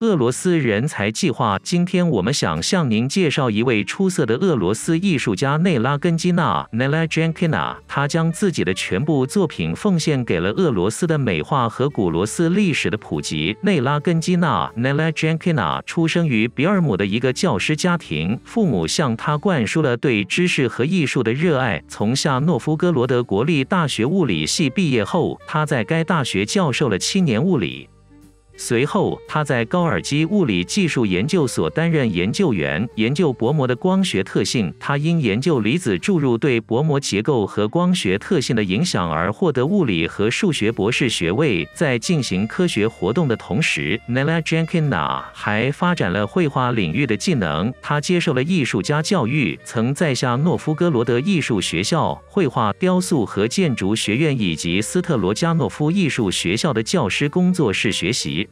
俄罗斯人才计划。今天我们想向您介绍一位出色的俄罗斯艺术家内拉根基娜 （Nella Genkina）， 她将自己的全部作品奉献给了俄罗斯的美化和古罗斯历史的普及。内拉根基娜 （Nella Genkina） 出生于比尔姆的一个教师家庭，父母向她灌输了对知识和艺术的热爱。从夏诺夫哥罗德国立大学物理系毕业后，她在该大学教授了7年物理。 随后，他在高尔基物理技术研究所担任研究员，研究薄膜的光学特性。他因研究离子注入对薄膜结构和光学特性的影响而获得物理和数学博士学位。在进行科学活动的同时 ，Nella Genkina 还发展了绘画领域的技能。他接受了艺术家教育，曾在夏诺夫哥罗德艺术学校、绘画、雕塑和建筑学院以及斯特罗加诺夫艺术学校的教师工作室学习。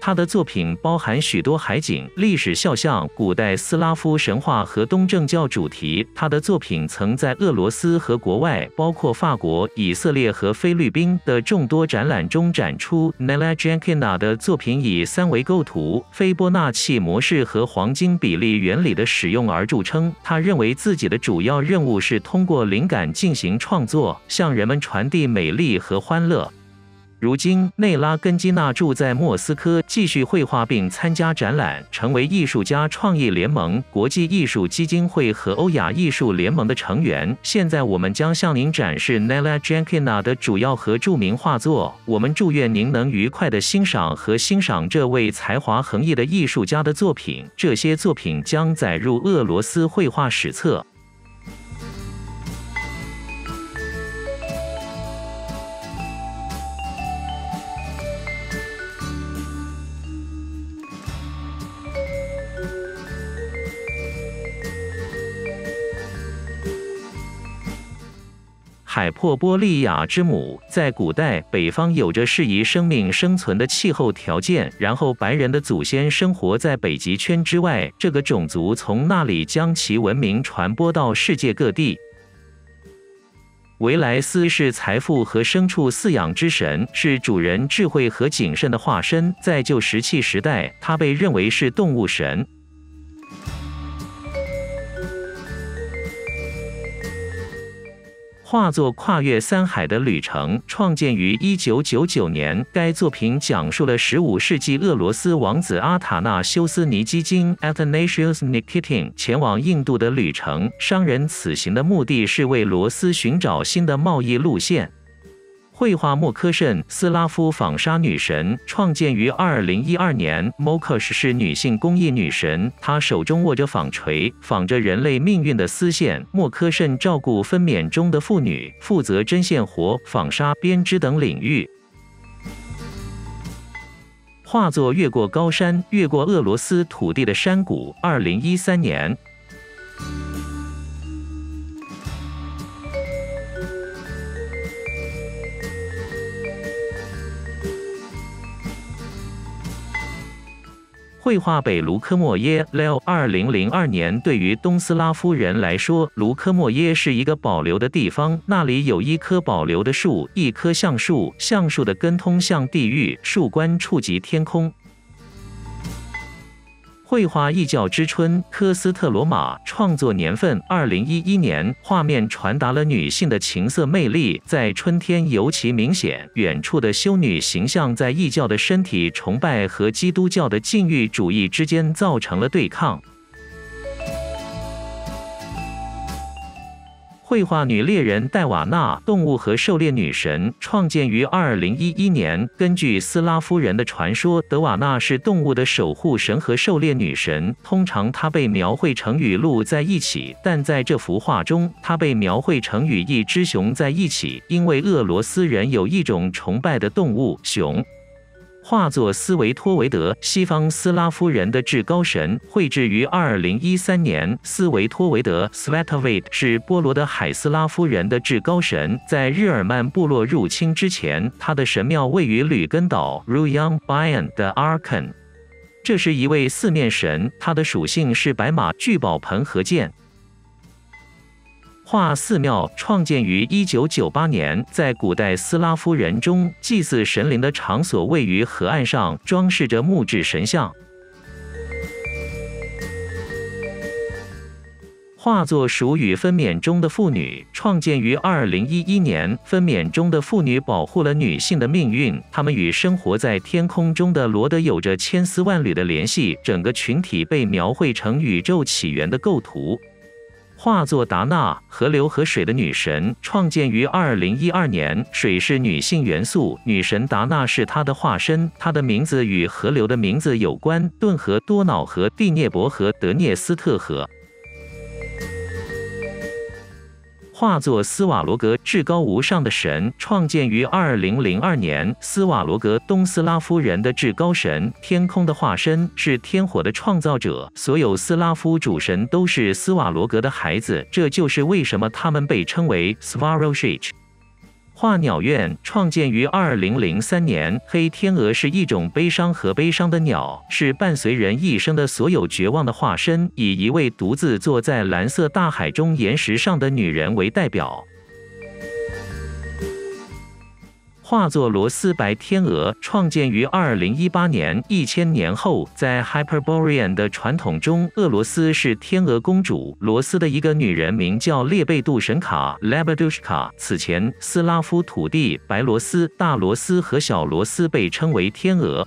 他的作品包含许多海景、历史肖像、古代斯拉夫神话和东正教主题。他的作品曾在俄罗斯和国外，包括法国、以色列和菲律宾的众多展览中展出。Nella Genkina 的作品以三维构图、斐波那契模式和黄金比例原理的使用而著称。他认为自己的主要任务是通过灵感进行创作，向人们传递美丽和欢乐。 如今，内拉根基娜住在莫斯科，继续绘画并参加展览，成为艺术家创意联盟、国际艺术基金会和欧亚艺术联盟的成员。现在，我们将向您展示 Nella Genkina 的主要和著名画作。我们祝愿您能愉快地欣赏这位才华横溢的艺术家的作品。这些作品将载入俄罗斯绘画史册。海珀波利亚之母，在古代北方有着适宜生命生存的气候条件。然后，白人的祖先生活在北极圈之外，这个种族从那里将其文明传播到世界各地。 维莱斯是财富和牲畜饲养之神，是主人智慧和谨慎的化身。在旧石器时代，他被认为是动物神。 画作《跨越三海的旅程》创建于1999年。该作品讲述了15世纪俄罗斯王子阿塔纳修斯尼基金 （Athanasius Nikitin） 前往印度的旅程。商人此行的目的是为罗斯寻找新的贸易路线。 绘画莫科什，斯拉夫纺纱女神，创建于2012年。莫科什是女性工艺女神，她手中握着纺锤，纺着人类命运的丝线。莫科什照顾分娩中的妇女，负责针线活、纺纱、编织等领域。 画作《越过高山，越过俄罗斯土地的山谷》，2013年。 绘画北卢科莫耶 （Leo）。2002年，对于东斯拉夫人来说，卢科莫耶是一个保留的地方，那里有一棵保留的树，一棵橡树，橡树的根通向地狱，树冠触及天空。 绘画《异教之春》，科斯特罗马，创作年份2011年。画面传达了女性的情色魅力，在春天尤其明显。远处的修女形象在异教的身体崇拜和基督教的禁欲主义之间造成了对抗。 绘画《女猎人戴瓦娜：动物和狩猎女神》创建于2011年。根据斯拉夫人的传说，德瓦纳是动物的守护神和狩猎女神。通常，她被描绘成与鹿在一起，但在这幅画中，她被描绘成与一只熊在一起，因为俄罗斯人有一种崇拜的动物——熊。 画作《斯维托维德：西方斯拉夫人的至高神》绘制于2013年。斯维托维德 （Svetovit） 是波罗的海斯拉夫人的至高神，在日耳曼部落入侵之前，他的神庙位于吕根岛 （Ruyan Bayan） 的 Arkan。这是一位四面神，他的属性是白马、聚宝盆和剑。化寺庙创建于1998年，在古代斯拉夫人中祭祀神灵的场所位于河岸上，装饰着木质神像。 画作属于分娩中的妇女，创建于2011年。分娩中的妇女保护了女性的命运，她们与生活在天空中的罗德有着千丝万缕的联系。整个群体被描绘成宇宙起源的构图。画作《达纳：河流和水的女神》创建于2012年。水是女性元素，女神达纳是她的化身。她的名字与河流的名字有关：顿河、多瑙河、第聂伯河、德涅斯特河。 画作《斯瓦罗格：至高无上的神》创建于2002年。斯瓦罗格，东斯拉夫人的至高神，天空的化身，是天火的创造者。所有斯拉夫主神都是斯瓦罗格的孩子，这就是为什么他们被称为 Svaroshic。 画鸟院创建于2003年。黑天鹅是一种悲伤和悲伤的鸟，是伴随人一生的所有绝望的化身，以一位独自坐在蓝色大海中岩石上的女人为代表。 画作《罗斯白天鹅》创建于2018年。1000年后，在 Hyperborean 的传统中，俄罗斯是天鹅公主。罗斯的一个女人名叫列贝杜神卡 （Lebedushka）。此前，斯拉夫土地白罗斯、大罗斯和小罗斯被称为天鹅。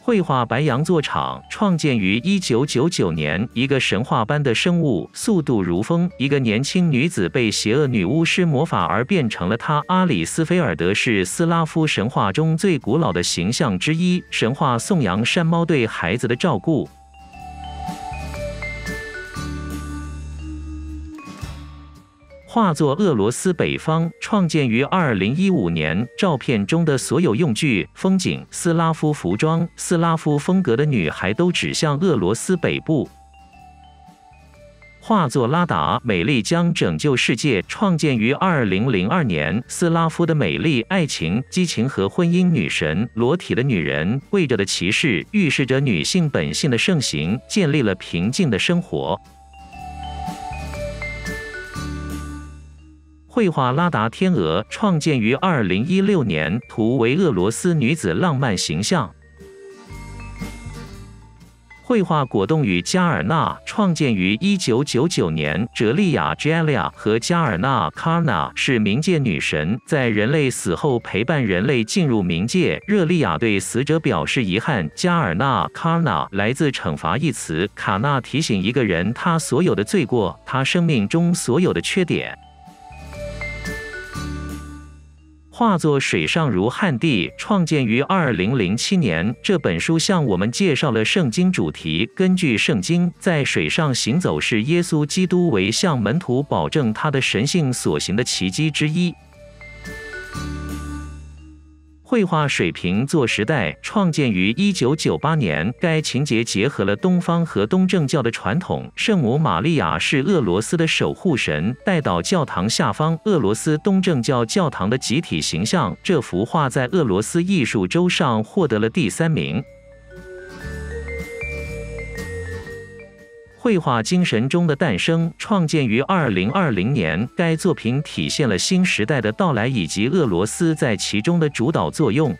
绘画《白羊座场》创建于1999年。一个神话般的生物，速度如风。一个年轻女子被邪恶女巫师魔法而变成了她。阿里斯菲尔德是斯拉夫神话中最古老的形象之一。神话颂扬山猫对孩子的照顾。 画作《俄罗斯北方》创建于2015年。照片中的所有用具、风景、斯拉夫服装、斯拉夫风格的女孩都指向俄罗斯北部。画作《拉达：美丽将拯救世界》创建于2002年。斯拉夫的美丽、爱情、激情和婚姻女神，裸体的女人，跪着的骑士，预示着女性本性的盛行，建立了平静的生活。 绘画《拉达天鹅》创建于2016年，图为俄罗斯女子浪漫形象。绘画《果冻与加尔纳》创建于1999年。哲利亚 （Jelia） 和加尔纳 （Karna） 是冥界女神，在人类死后陪伴人类进入冥界。热利亚对死者表示遗憾。加尔纳 （Karna） 来自“惩罚”一词，卡纳提醒一个人他所有的罪过，他生命中所有的缺点。 画作《水上如旱地》创建于2007年。这本书向我们介绍了圣经主题。根据圣经，在水上行走是耶稣基督为向门徒保证他的神性所行的奇迹之一。 绘画《水瓶座时代》创建于1998年。该情节结合了东方和东正教的传统。圣母玛利亚是俄罗斯的守护神，带到教堂下方俄罗斯东正教教堂的集体形象。这幅画在俄罗斯艺术周上获得了第3名。 绘画《精神中的诞生》创建于2020年，该作品体现了新时代的到来以及俄罗斯在其中的主导作用。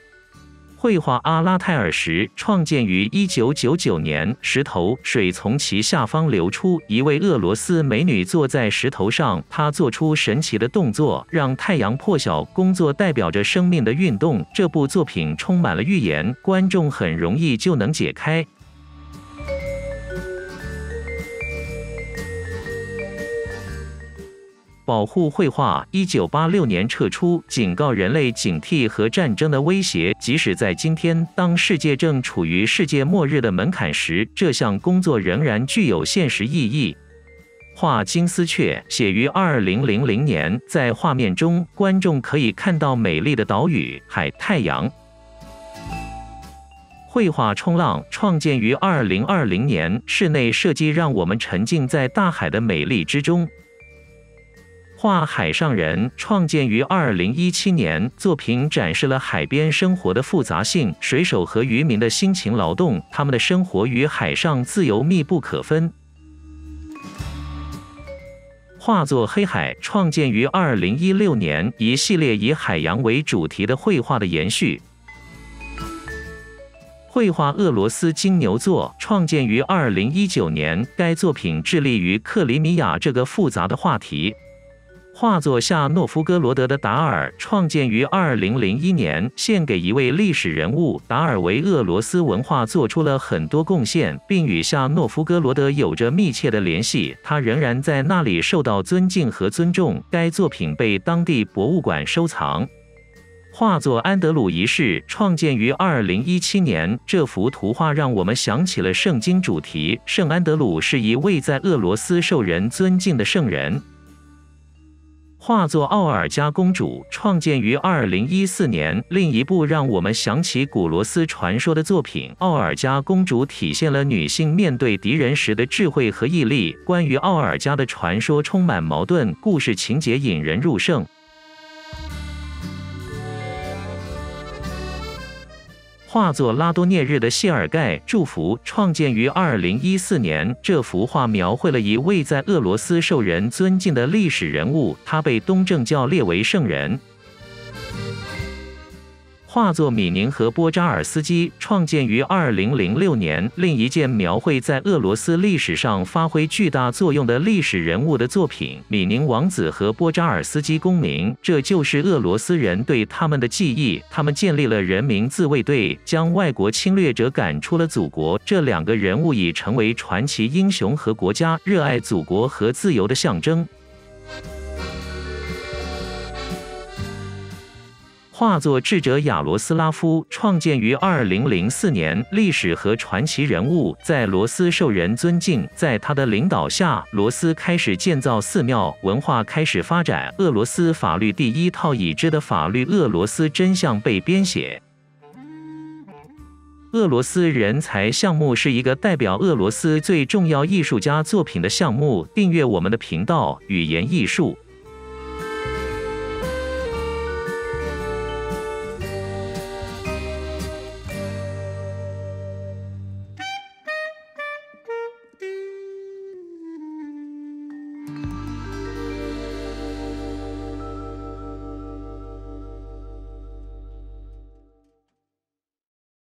绘画《阿拉泰尔石》创建于1999年，石头水从其下方流出，一位俄罗斯美女坐在石头上，她做出神奇的动作，让太阳破晓。工作代表着生命的运动。这部作品充满了寓言，观众很容易就能解开。 保护绘画，1986年撤出，警告人类警惕和战争的威胁。即使在今天，当世界正处于世界末日的门槛时，这项工作仍然具有现实意义。画《金丝雀》写于2000年，在画面中，观众可以看到美丽的岛屿、海、太阳。 绘画《冲浪》创建于2020年，室内设计让我们沉浸在大海的美丽之中。 画《海上人》创建于2017年，作品展示了海边生活的复杂性，水手和渔民的辛勤劳动，他们的生活与海上自由密不可分。画作《黑海》创建于2016年，一系列以海洋为主题的绘画的延续。 绘画《俄罗斯金牛座》创建于2019年，该作品致力于克里米亚这个复杂的话题。画作《夏诺夫哥罗德的达尔》创建于2001年，献给一位历史人物。达尔为俄罗斯文化做出了很多贡献，并与夏诺夫哥罗德有着密切的联系。他仍然在那里受到尊敬和尊重。该作品被当地博物馆收藏。 画作《安德鲁一世》创建于2017年，这幅图画让我们想起了圣经主题。圣安德鲁是一位在俄罗斯受人尊敬的圣人。画作《奥尔加公主》创建于2014年，另一部让我们想起古罗斯传说的作品。奥尔加公主体现了女性面对敌人时的智慧和毅力。关于奥尔加的传说充满矛盾，故事情节引人入胜。 画作《拉多涅日的谢尔盖祝福》创建于2014年，这幅画描绘了一位在俄罗斯受人尊敬的历史人物，他被东正教列为圣人。画作《米宁和波扎尔斯基》创建于2006年，另一件描绘在俄罗斯历史上发挥巨大作用的历史人物的作品《米宁王子和波扎尔斯基公民》，这就是俄罗斯人对他们的记忆。他们建立了人民自卫队，将外国侵略者赶出了祖国。这两个人物已成为传奇英雄和国家热爱祖国和自由的象征。 画作《智者亚罗斯拉夫》创建于2004年，历史和传奇人物在罗斯受人尊敬。在他的领导下，罗斯开始建造寺庙，文化开始发展。俄罗斯法律第一套已知的法律《俄罗斯真相》被编写。 俄罗斯人才项目是一个代表俄罗斯最重要艺术家作品的项目。订阅我们的频道，语言艺术。